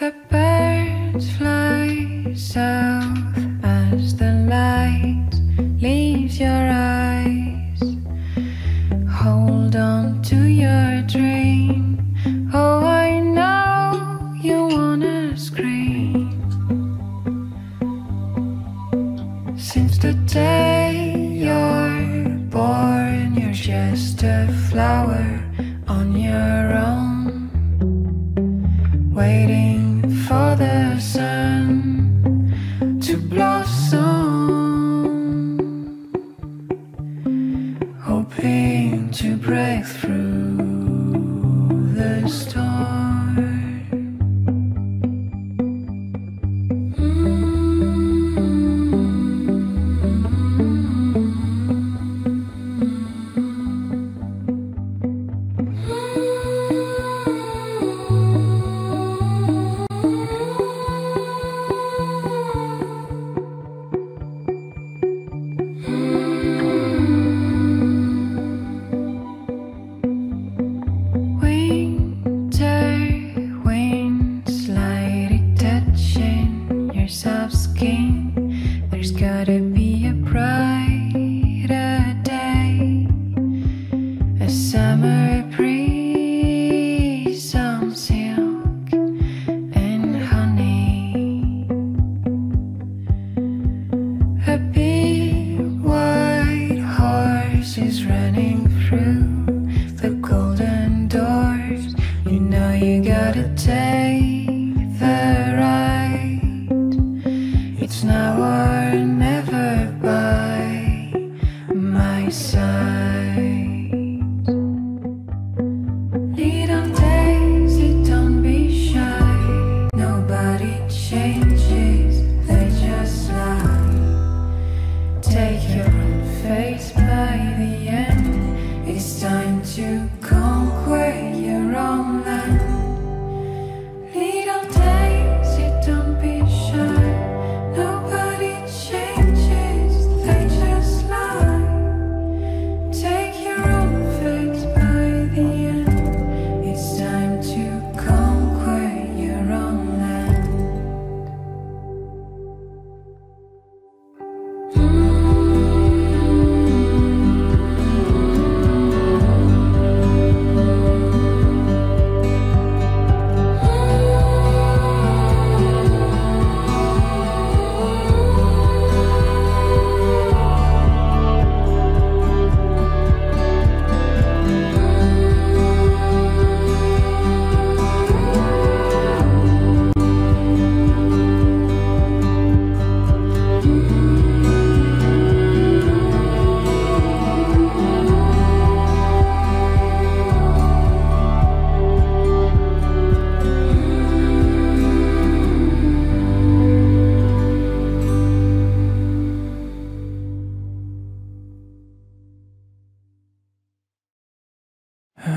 The birds fly south as the light leaves your eyes. Hold on to your dream. Oh, I know you wanna scream. Since the day you're born, you're just a flower on your own, waiting for the sun to blossom, hoping to break through the storm. There's gotta be a brighter day, a summer breeze on silk and honey, a big white horse is running through the golden doors. You know you gotta take the ride. It's now or never by my side. Lead on, Daisy, don't be shy. Nobody changes, they just lie. Take your own fate by the end. It's time to conquer your own land. Lead on, Daisy, don't be shy. Nobody changes, they just lie. Take your own fate by the end. It's time to conquer your own land.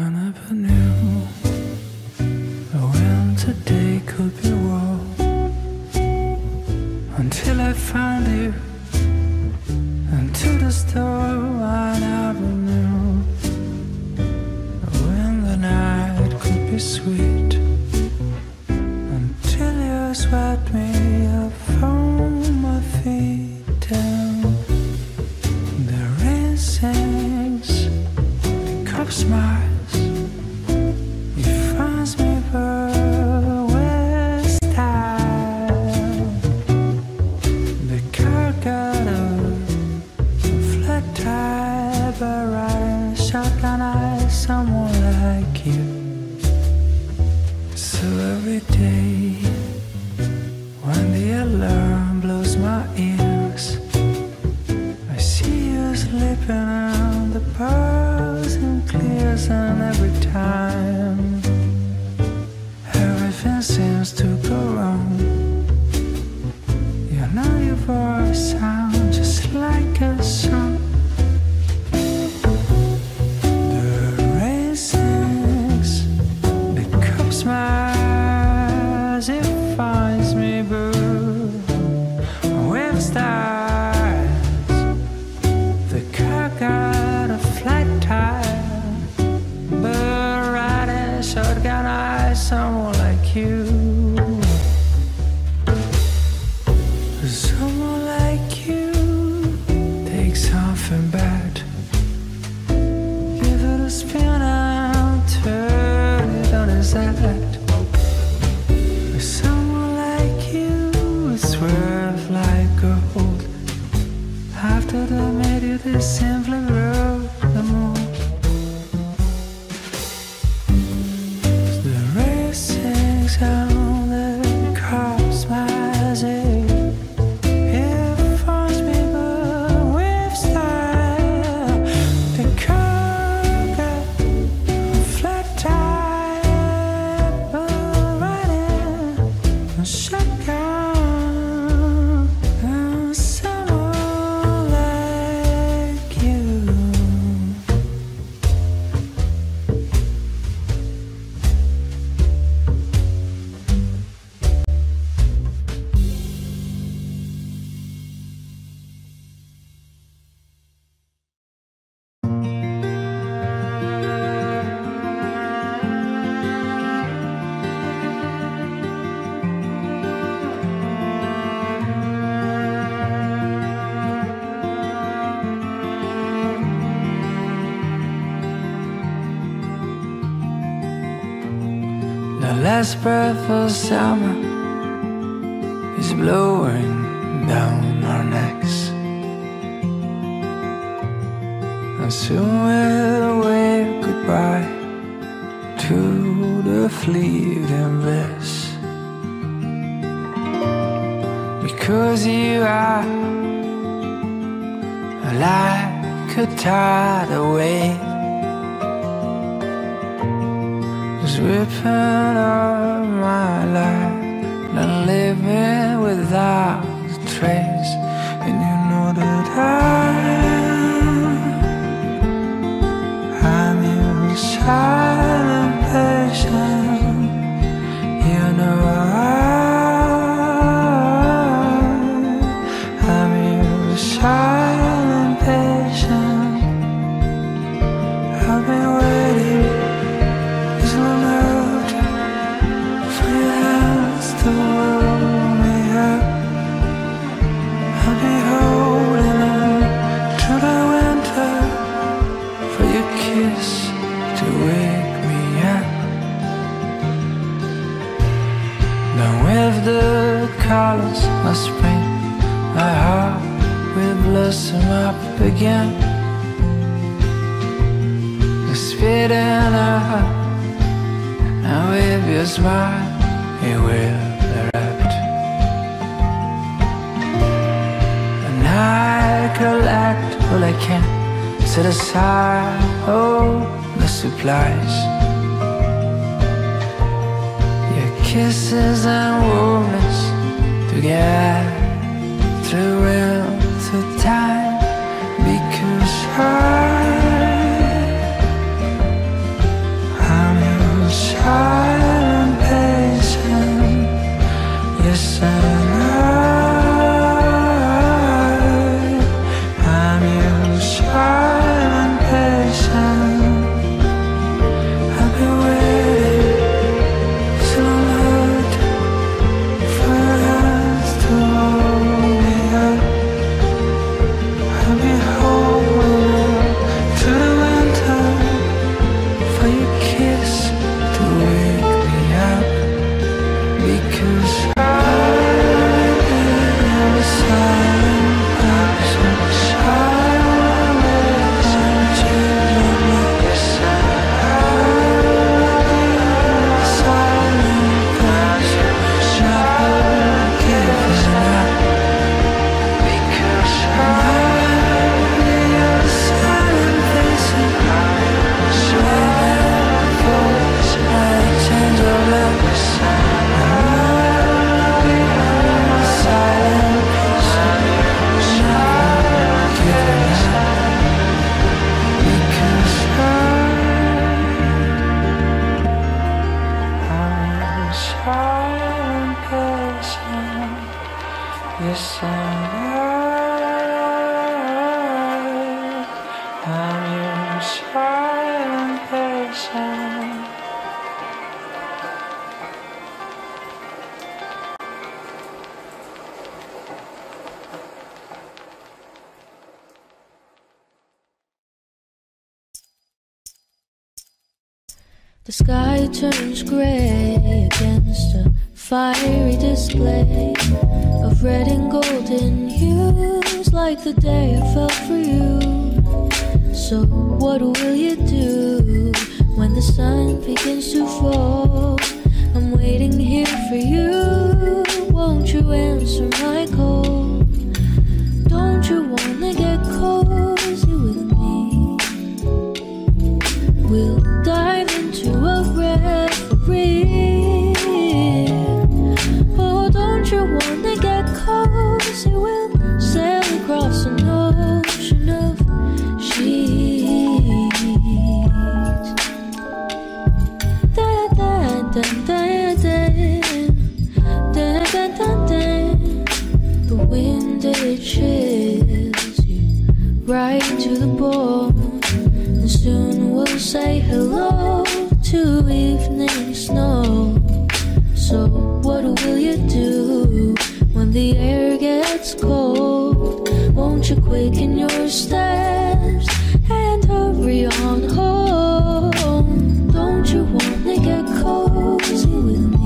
I never knew when today could be warm, until I found you, and to the storm I never knew when the night could be sweet, until you swept me up from my feet down. The rain sings, the cop smiles. Someone like you. So every day when the alarm blows my ears, I see you slipping on the pearls and clears, and every time everything seems to go wrong. You know your voice sounds just like a song. Someone like you. last breath of summer is blowing down our necks, and soon we'll wave goodbye to the fleeting bliss. Because you are like a tidal wave, ripping up my life and living without a trace. And you know that I'm your silent patient. You know I'm your silent patient. I've been waiting as long as colors of spring, my heart will blossom up again. It's fading up, and with your smile it will erupt. And I collect all I can, set aside all the supplies, your kisses and warmness, to get through into time. Because I'm your silent patient. Yes, and I'm your silent patient. I've been waiting so long for the sky turns grey against a fiery display of red and golden hues, like the day I fell for you. So what will you do when the sun begins to fall? I'm waiting here for you. Won't you answer my call? Don't you wanna get cozy with me? We'll dive into a reverie. Oh, don't you wanna get cozy? We'll sail across an ocean of sheets. Da da da da da da da da da. The wind, it chills you right to the bone, and soon we'll say hello to evening snow. So what will you do when the air gets cold? Won't you quicken your steps and hurry on home? Don't you wanna get cozy with me?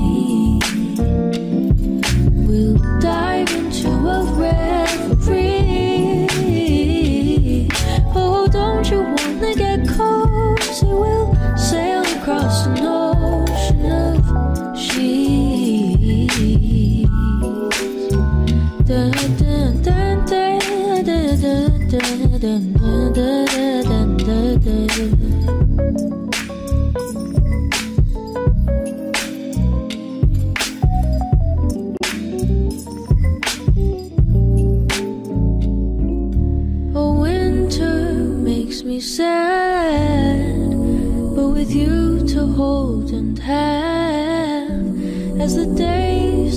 as the days,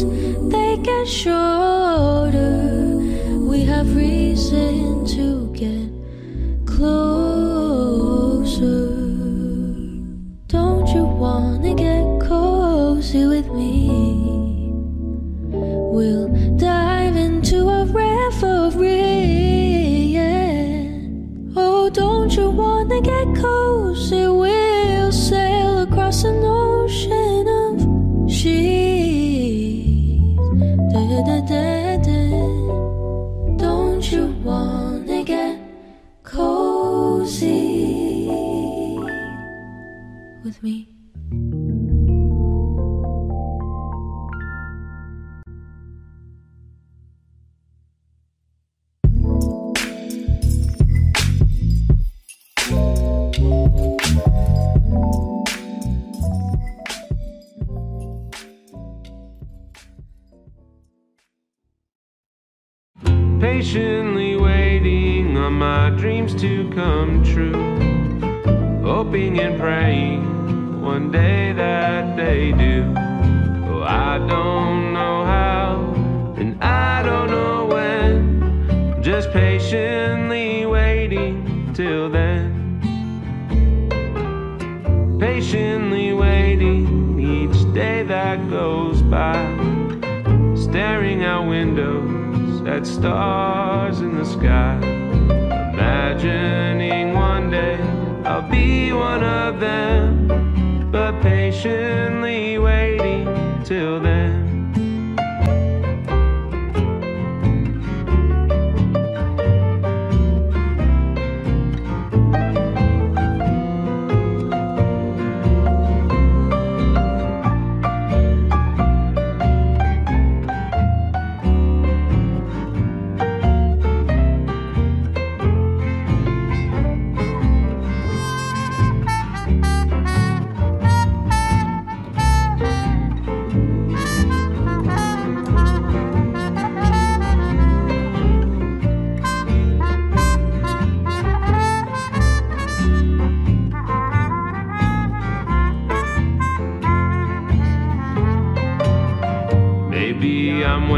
they get shorter, we have reason to get closer. Don't you wanna get cozy with me? We'll dive into a reverie, yeah. Oh, don't you wanna get cozy? We'll sail across an ocean of sheets. Don't you wanna get cozy with me? Patiently waiting on my dreams to come true, hoping and praying one day that they do. Oh, I don't know how, and I don't know when, just patiently waiting till then. Patiently waiting each day that goes by, staring out windows at stars in the sky, imagining one day I'll be one of them, but patiently waiting till then.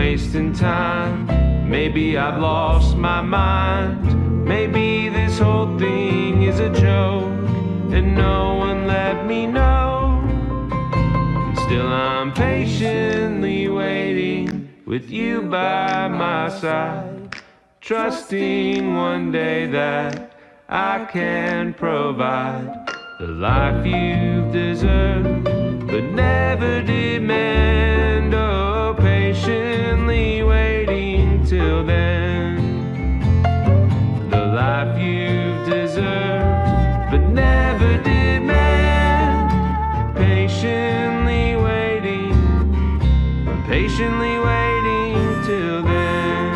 Wasting time, maybe I've lost my mind, maybe this whole thing is a joke and no one let me know, and still I'm patiently waiting with you by my side, trusting one day that I can provide the life you've deserved but never demand. Oh, patiently waiting till then, the life you've deserved but never demand. Patiently waiting, patiently waiting till then.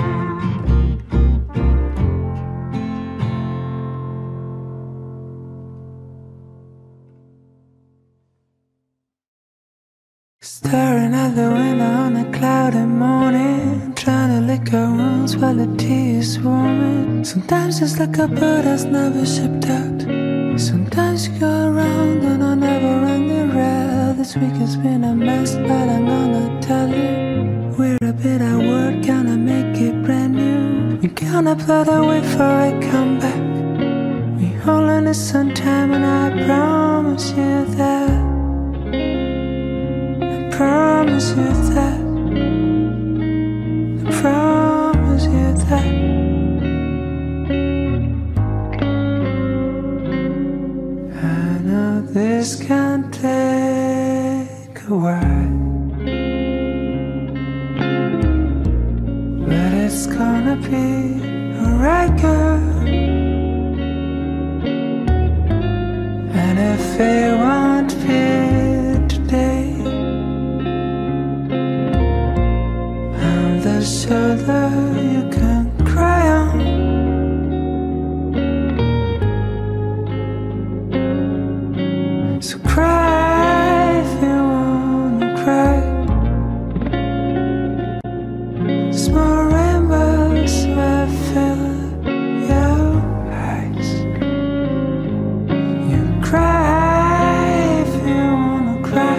Staring out the window on a cloudy morning, trying to lick our wounds while the tea is swarming. Sometimes it's like a bird that's never shipped out. Sometimes you go around and I never run the rail. This week has been a mess, but I'm gonna tell you, we're a bit at work, gonna make it brand new. We're gonna plow the way for a comeback. We all in the sometime, and I promise you that, I promise you that, I promise you that. I know this can take a while, but it's gonna be alright, girl. And if it won't be today, the shoulder you can cry on. So cry if you wanna cry. Small rainbows will fill your eyes. You cry if you wanna cry.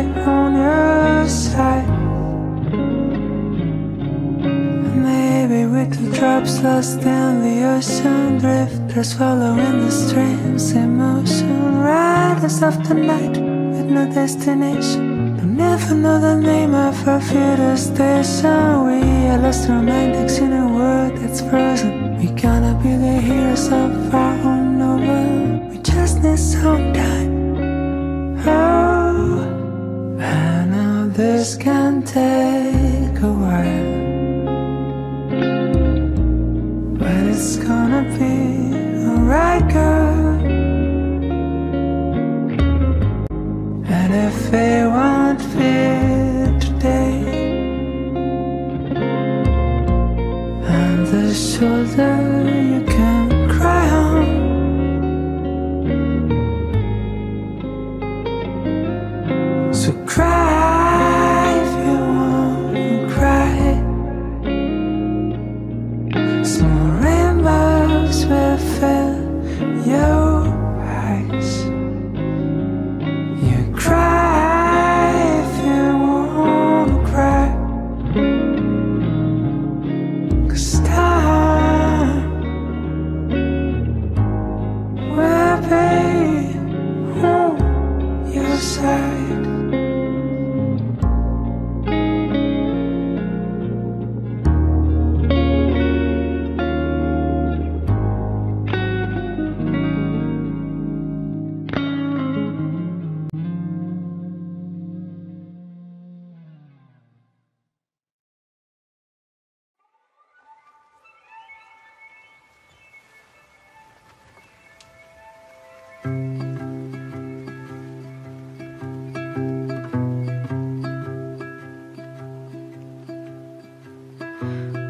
right on your side. Maybe weekly drops lost in the ocean, drifters following the streams in motion. Riders of the night with no destination. Don't never know the name of our future station. We are lost romantics in a world that's frozen. We gonna be the heroes of our own novel. We just need some time. Oh, I know this can take a while, but it's gonna be alright, girl. And if it won't fit today, I'm the shoulder you can cry on. So cry if you wanna cry. Small rainbows will fill your eyes. You cry if you wanna cry. 'Cause time will be on your side.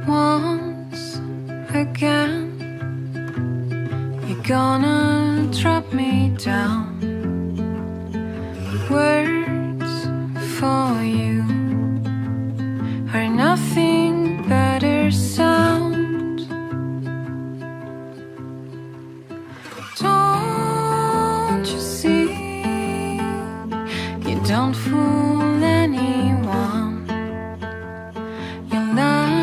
Once again, you're gonna drop me down. Words for you are nothing but a sound. Don't you see? You don't fool anyone. Your love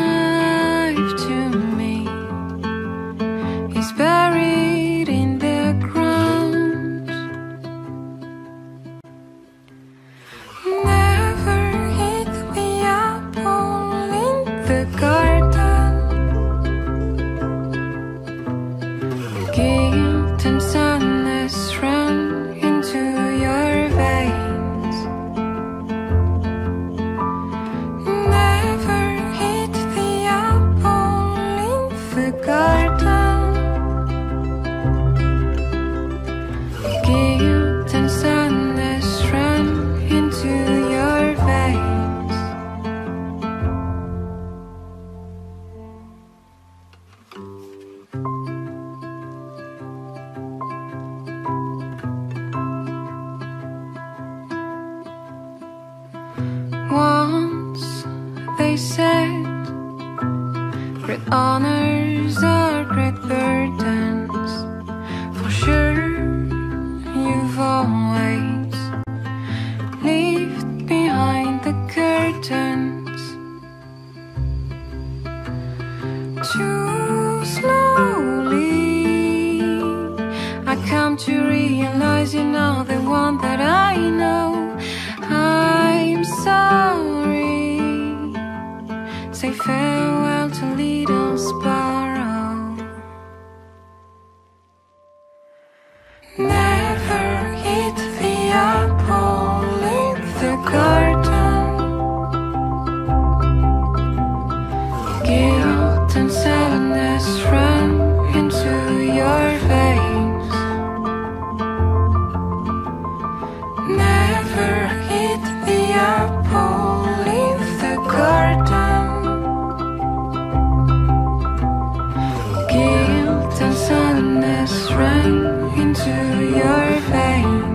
buried in the ground. Never eat the apple in the garden. Guilt and sadness run into your veins. Never eat the apple in the garden. Guilt and sadness run into your veins. Once they said, great honors are great burdens. For sure you've always lived behind the curtains. Too slowly I come to realize you're not the one that I know. I'm sorry. Say farewell to little sparrow. Never eat the apple in the garden. Guilt and sadness run into your veins. Never eat the apple in the garden. Guilt and sadness run into your veins.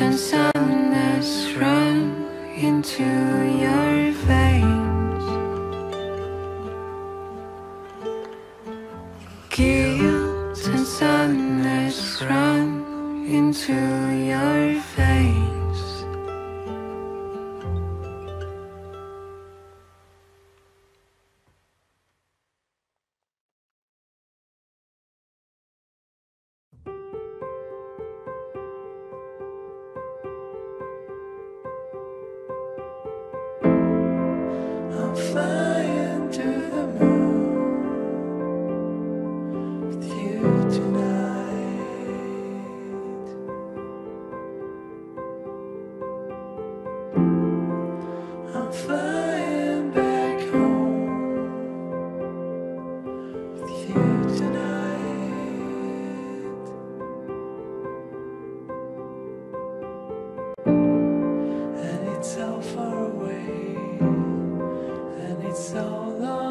turn sadness run into your veins. Guilt and sadness run into your veins. So far away, and it's so long.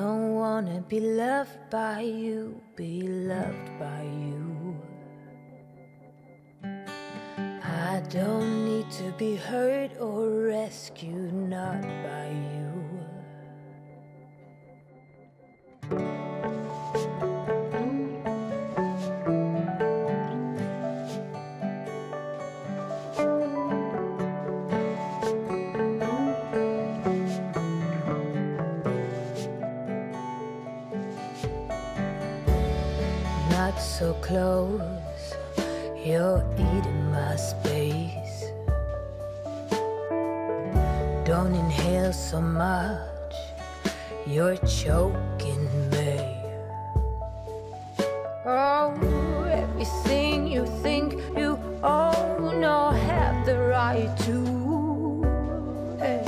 don't wanna be loved by you, be loved by you. I don't need to be hurt or rescued, not by you. Not so close, you're eating my space. Don't inhale so much, you're choking me. Oh, everything you think you own or have the right to, hey,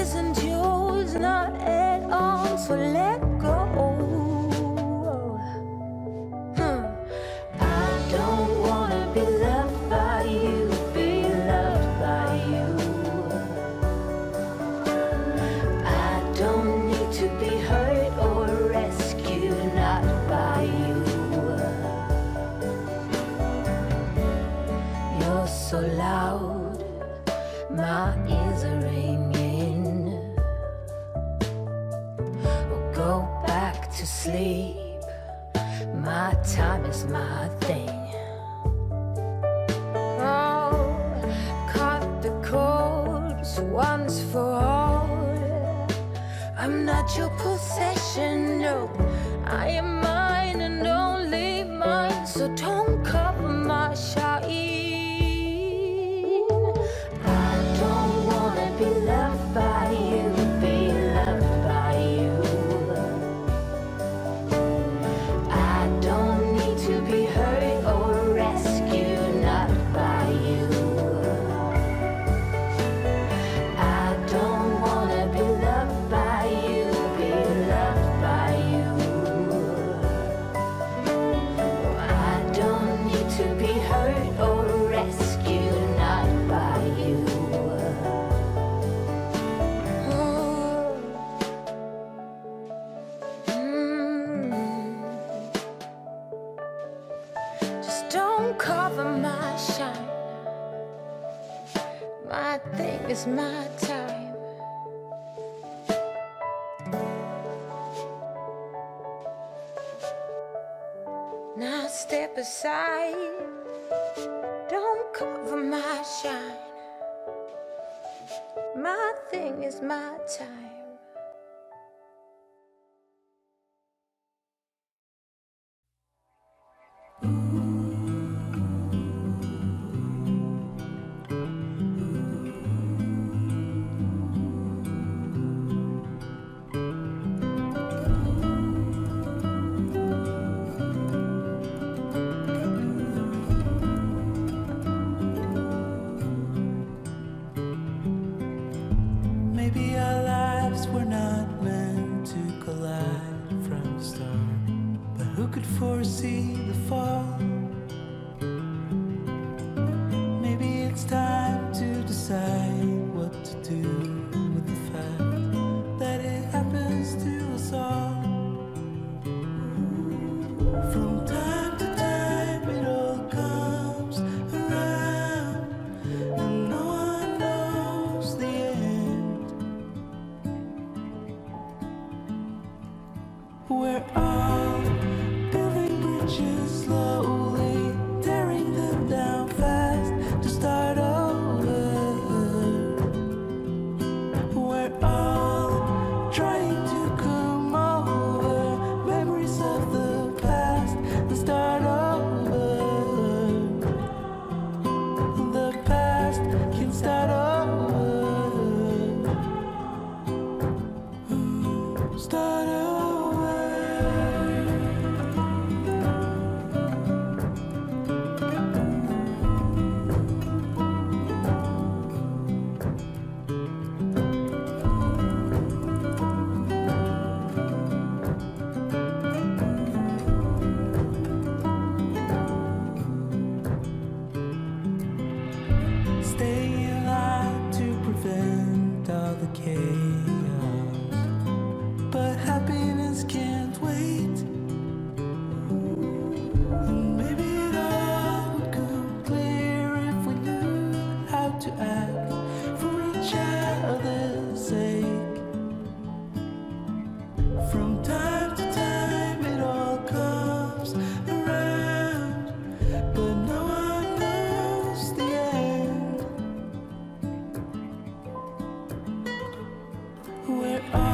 isn't yours, not at all, so let go. So loud, my ears are ringing. I'll go back to sleep, my time is my thing. Oh, cut the cords once for all. I'm not your possession, no, I am mine and only mine. So don't cover my shine. Be loved by you, be loved by you. I don't need to be hurt or rescued, not by you. I don't wanna be loved by you, be loved by you. I don't need to be hurt or rescued, not by you. Cover my shine. My thing is my time. Now step aside. Don't cover my shine. My thing is my time. Foresee the fall. Maybe it's time to decide what to do with the fact that it happens to us all. From time to time it all comes around, and no one knows the end. We're all building bridges slowly, tearing them down fast to start over. We're all trying to come over memories of the past and start over. The past can start over. Start over. Stay alive to prevent all the chaos. Where are